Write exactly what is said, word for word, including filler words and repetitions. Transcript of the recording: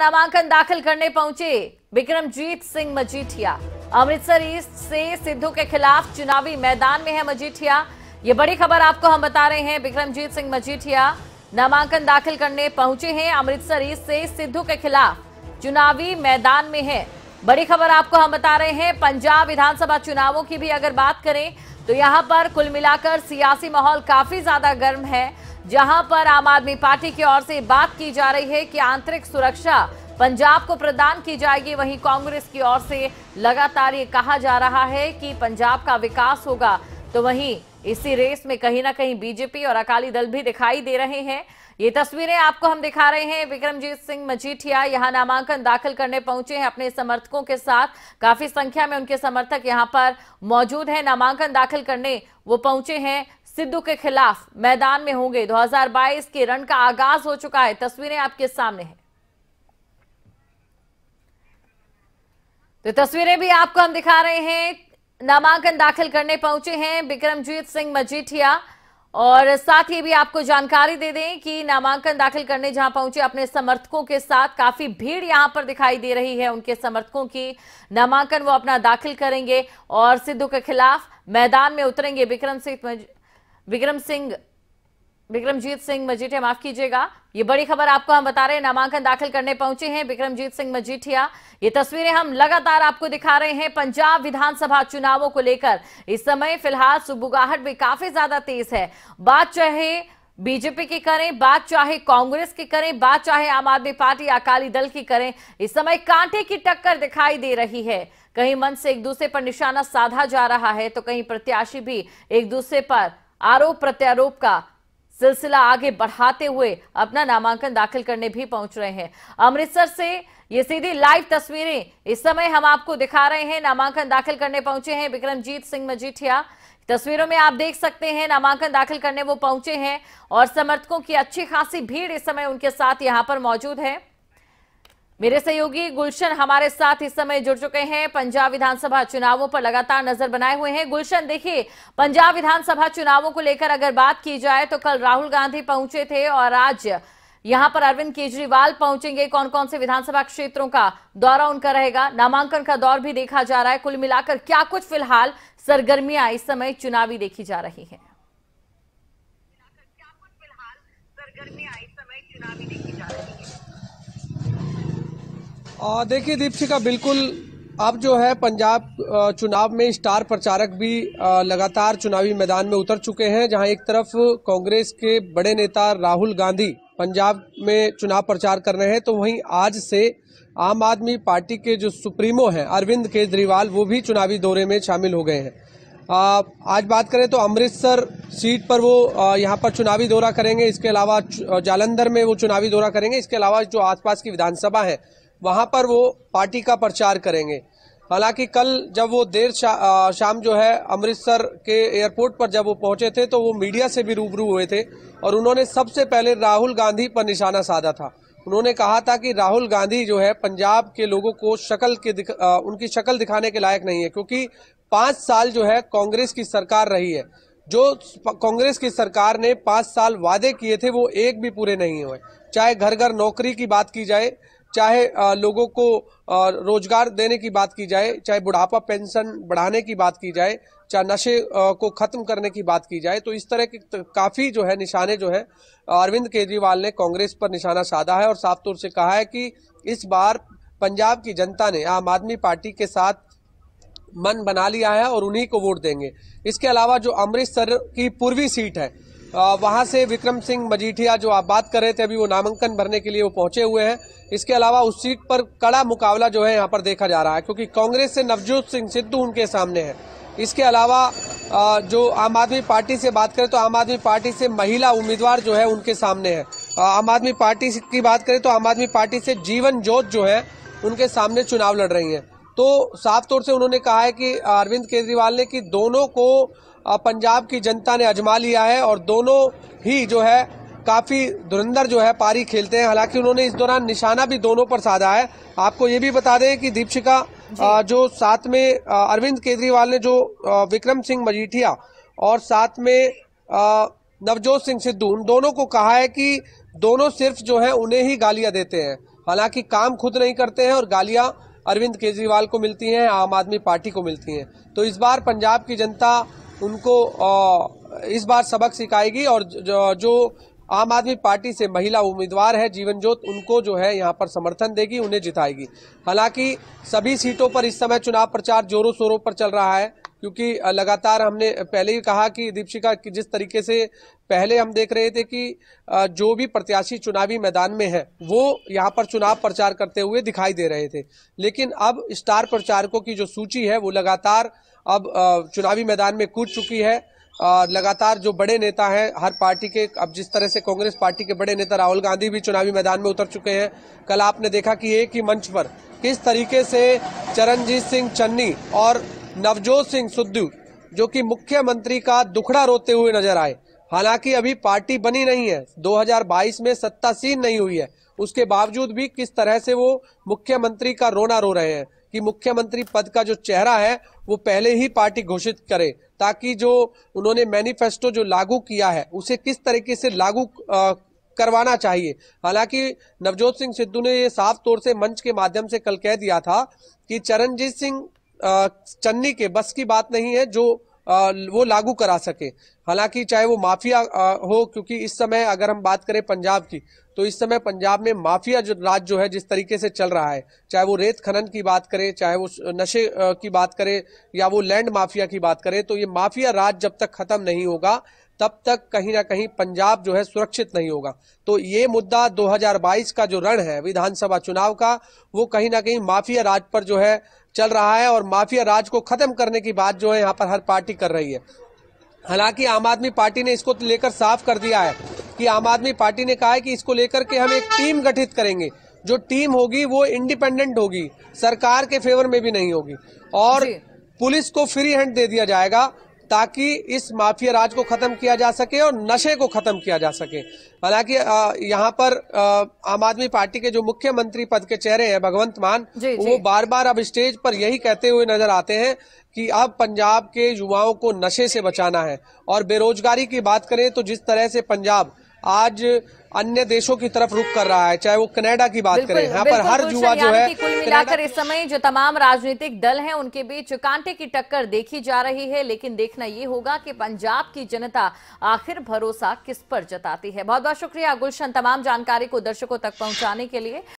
नामांकन दाखिल करने पहुंचे बिक्रमजीत सिंह मजीठिया। अमृतसर ईस्ट से सिद्धू के खिलाफ चुनावी मैदान में है मजीठिया। ये बड़ी खबर आपको हम बता रहे हैं। बिक्रमजीत सिंह मजीठिया नामांकन दाखिल करने पहुंचे हैं। अमृतसर ईस्ट से सिद्धू के खिलाफ चुनावी मैदान में है। बड़ी खबर आपको हम बता रहे हैं। पंजाब विधानसभा चुनावों की भी अगर बात करें तो यहाँ पर कुल मिलाकर सियासी माहौल काफी ज्यादा गर्म है, जहां पर आम आदमी पार्टी की ओर से बात की जा रही है कि आंतरिक सुरक्षा पंजाब को प्रदान की जाएगी। वहीं कांग्रेस की ओर से लगातार ये कहा जा रहा है कि पंजाब का विकास होगा, तो वहीं इसी रेस में कहीं ना कहीं बीजेपी और अकाली दल भी दिखाई दे रहे हैं। ये तस्वीरें आपको हम दिखा रहे हैं। बिक्रमजीत सिंह मजीठिया यहाँ नामांकन दाखिल करने पहुंचे हैं अपने समर्थकों के साथ। काफी संख्या में उनके समर्थक यहाँ पर मौजूद हैं। नामांकन दाखिल करने वो पहुंचे हैं। सिद्धू के खिलाफ मैदान में होंगे। दो हज़ार बाईस के रण का आगाज हो चुका है। तस्वीरें आपके सामने हैं। तो तस्वीरें भी आपको हम दिखा रहे हैं। नामांकन दाखिल करने पहुंचे हैं बिक्रमजीत सिंह मजीठिया। और साथ ही भी आपको जानकारी दे दें कि नामांकन दाखिल करने जहां पहुंचे अपने समर्थकों के साथ, काफी भीड़ यहां पर दिखाई दे रही है उनके समर्थकों की। नामांकन वो अपना दाखिल करेंगे और सिद्धू के खिलाफ मैदान में उतरेंगे। बिक्रम सिंह मज... बिक्रम सिंह बिक्रमजीत सिंह मजीठिया, माफ कीजिएगा। ये बड़ी खबर आपको हम बता रहे हैं। नामांकन दाखिल करने पहुंचे हैं बिक्रमजीत सिंह मजीठिया। ये तस्वीरें हम लगातार आपको दिखा रहे हैं। पंजाब विधानसभा चुनावों को लेकर इस समय फिलहाल सुबुगाहट भी काफी ज्यादा तेज है। बात चाहे बीजेपी की करें, बात चाहे कांग्रेस की करें, बात चाहे आम आदमी पार्टी अकाली दल की करें, इस समय कांटे की टक्कर दिखाई दे रही है। कहीं मंच से एक दूसरे पर निशाना साधा जा रहा है, तो कहीं प्रत्याशी भी एक दूसरे पर आरोप प्रत्यारोप का सिलसिला आगे बढ़ाते हुए अपना नामांकन दाखिल करने भी पहुंच रहे हैं। अमृतसर से ये सीधी लाइव तस्वीरें इस समय हम आपको दिखा रहे हैं। नामांकन दाखिल करने पहुंचे हैं बिक्रमजीत सिंह मजीठिया। तस्वीरों में आप देख सकते हैं नामांकन दाखिल करने वो पहुंचे हैं और समर्थकों की अच्छी खासी भीड़ इस समय उनके साथ यहां पर मौजूद है। मेरे सहयोगी गुलशन हमारे साथ इस समय जुड़ चुके हैं। पंजाब विधानसभा चुनावों पर लगातार नजर बनाए हुए हैं। गुलशन, देखिए पंजाब विधानसभा चुनावों को लेकर अगर बात की जाए तो कल राहुल गांधी पहुंचे थे और आज यहां पर अरविंद केजरीवाल पहुंचेंगे। कौन कौन से विधानसभा क्षेत्रों का दौरा उनका रहेगा, नामांकन का दौर भी देखा जा रहा है। कुल मिलाकर क्या कुछ फिलहाल सरगर्मियां इस समय चुनावी देखी जा रही है? देखिए दीप्तिका, बिल्कुल अब जो है पंजाब चुनाव में स्टार प्रचारक भी लगातार चुनावी मैदान में उतर चुके हैं। जहां एक तरफ कांग्रेस के बड़े नेता राहुल गांधी पंजाब में चुनाव प्रचार कर रहे हैं, तो वहीं आज से आम आदमी पार्टी के जो सुप्रीमो हैं अरविंद केजरीवाल, वो भी चुनावी दौरे में शामिल हो गए हैं। आज बात करें तो अमृतसर सीट पर वो यहाँ पर चुनावी दौरा करेंगे। इसके अलावा जालंधर में वो चुनावी दौरा करेंगे। इसके अलावा जो आसपास की विधानसभा है वहां पर वो पार्टी का प्रचार करेंगे। हालांकि कल जब वो देर शा, आ, शाम जो है अमृतसर के एयरपोर्ट पर जब वो पहुंचे थे तो वो मीडिया से भी रूबरू हुए थे और उन्होंने सबसे पहले राहुल गांधी पर निशाना साधा था। उन्होंने कहा था कि राहुल गांधी जो है पंजाब के लोगों को शक्ल के दिख, आ, उनकी शक्ल दिखाने के लायक नहीं है, क्योंकि पाँच साल जो है कांग्रेस की सरकार रही है। जो कांग्रेस की सरकार ने पाँच साल वादे किए थे वो एक भी पूरे नहीं हुए। चाहे घर घर नौकरी की बात की जाए, चाहे लोगों को रोजगार देने की बात की जाए, चाहे बुढ़ापा पेंशन बढ़ाने की बात की जाए, चाहे नशे को खत्म करने की बात की जाए, तो इस तरह के काफ़ी जो है निशाने जो है अरविंद केजरीवाल ने कांग्रेस पर निशाना साधा है और साफ तौर से कहा है कि इस बार पंजाब की जनता ने आम आदमी पार्टी के साथ मन बना लिया है और उन्हीं को वोट देंगे। इसके अलावा जो अमृतसर की पूर्वी सीट है वहाँ से बिक्रम सिंह मजीठिया, जो आप बात कर रहे थे, अभी वो नामांकन भरने के लिए वो पहुंचे हुए हैं। इसके अलावा उस सीट पर कड़ा मुकाबला जो है यहाँ पर देखा जा रहा है, क्योंकि कांग्रेस से नवजोत सिंह सिद्धू उनके सामने हैं। इसके अलावा जो आम आदमी पार्टी से बात करें तो आम आदमी पार्टी से महिला उम्मीदवार जो है उनके सामने है। आम आदमी पार्टी की बात करें तो आम आदमी पार्टी से जीवनजोत जो है उनके सामने चुनाव लड़ रही हैं। तो साफ तौर से उन्होंने कहा है कि अरविंद केजरीवाल ने कि दोनों को पंजाब की जनता ने आजमा लिया है और दोनों ही जो है काफ़ी धुरंधर जो है पारी खेलते हैं। हालांकि उन्होंने इस दौरान निशाना भी दोनों पर साधा है। आपको ये भी बता दें कि दीपशिका, जो साथ में अरविंद केजरीवाल ने जो बिक्रम सिंह मजीठिया और साथ में नवजोत सिंह सिद्धू, उन दोनों को कहा है कि दोनों सिर्फ जो है उन्हें ही गालियाँ देते हैं। हालांकि काम खुद नहीं करते हैं और गालियां अरविंद केजरीवाल को मिलती हैं, आम आदमी पार्टी को मिलती हैं। तो इस बार पंजाब की जनता उनको इस बार सबक सिखाएगी और जो आम आदमी पार्टी से महिला उम्मीदवार है जीवनजोत, उनको जो है यहाँ पर समर्थन देगी, उन्हें जिताएगी। हालांकि सभी सीटों पर इस समय चुनाव प्रचार जोरों शोरों पर चल रहा है, क्योंकि लगातार हमने पहले ही कहा कि दीपिका की जिस तरीके से पहले हम देख रहे थे कि जो भी प्रत्याशी चुनावी मैदान में है वो यहाँ पर चुनाव प्रचार करते हुए दिखाई दे रहे थे, लेकिन अब स्टार प्रचारकों की जो सूची है वो लगातार अब चुनावी मैदान में कूद चुकी है। और लगातार जो बड़े नेता हैं हर पार्टी के, अब जिस तरह से कांग्रेस पार्टी के बड़े नेता राहुल गांधी भी चुनावी मैदान में उतर चुके हैं। कल आपने देखा कि एक ही मंच पर किस तरीके से चरणजीत सिंह चन्नी और नवजोत सिंह सिद्धू जो कि मुख्यमंत्री का दुखड़ा रोते हुए नजर आए। हालांकि अभी पार्टी बनी नहीं है, दो हज़ार बाईस में सत्तासीन नहीं हुई है, उसके बावजूद भी किस तरह से वो मुख्यमंत्री का रोना रो रहे हैं कि मुख्यमंत्री पद का जो चेहरा है वो पहले ही पार्टी घोषित करे, ताकि जो उन्होंने मैनिफेस्टो जो लागू किया है उसे किस तरीके से लागू आ, करवाना चाहिए। हालांकि नवजोत सिंह सिद्धू ने ये साफ तौर से मंच के माध्यम से कल कह दिया था कि चरणजीत सिंह चन्नी के बस की बात नहीं है जो आ, वो लागू करा सके। हालांकि चाहे वो माफिया आ, हो, क्योंकि इस समय अगर हम बात करें पंजाब की तो इस समय पंजाब में माफिया जो राज जो है जिस तरीके से चल रहा है, चाहे वो रेत खनन की बात करें, चाहे वो नशे की बात करें या वो लैंड माफिया की बात करें, तो ये माफिया राज जब तक खत्म नहीं होगा तब तक कहीं ना कहीं पंजाब जो है सुरक्षित नहीं होगा। तो ये मुद्दा दो हज़ार बाईस का जो रण है विधानसभा चुनाव का, वो कहीं ना कहीं माफिया राज पर जो है चल रहा है और माफिया राज को खत्म करने की बात जो है यहाँ पर हर पार्टी कर रही है। हालांकि आम आदमी पार्टी ने इसको लेकर साफ कर दिया है कि आम आदमी पार्टी ने कहा है कि इसको लेकर के हम एक टीम गठित करेंगे, जो टीम होगी वो इंडिपेंडेंट होगी, सरकार के फेवर में भी नहीं होगी और पुलिस को फ्री हैंड दे दिया जाएगा ताकि इस माफिया राज को खत्म किया जा सके और नशे को खत्म किया जा सके। हालांकि यहाँ पर आम आदमी पार्टी के जो मुख्यमंत्री पद के चेहरे हैं भगवंत मान, जी, वो जी। बार बार अब स्टेज पर यही कहते हुए नजर आते हैं कि अब पंजाब के युवाओं को नशे से बचाना है। और बेरोजगारी की बात करें तो जिस तरह से पंजाब आज अन्य देशों की तरफ रुख कर रहा है, चाहे वो कनाडा की बात करें, यहाँ पर हर युवा जो है, कुल मिलाकर इस समय जो तमाम राजनीतिक दल हैं उनके बीच कांटे की टक्कर देखी जा रही है। लेकिन देखना ये होगा कि पंजाब की जनता आखिर भरोसा किस पर जताती है। बहुत बहुत शुक्रिया गुलशन, तमाम जानकारी को दर्शकों तक पहुंचाने के लिए।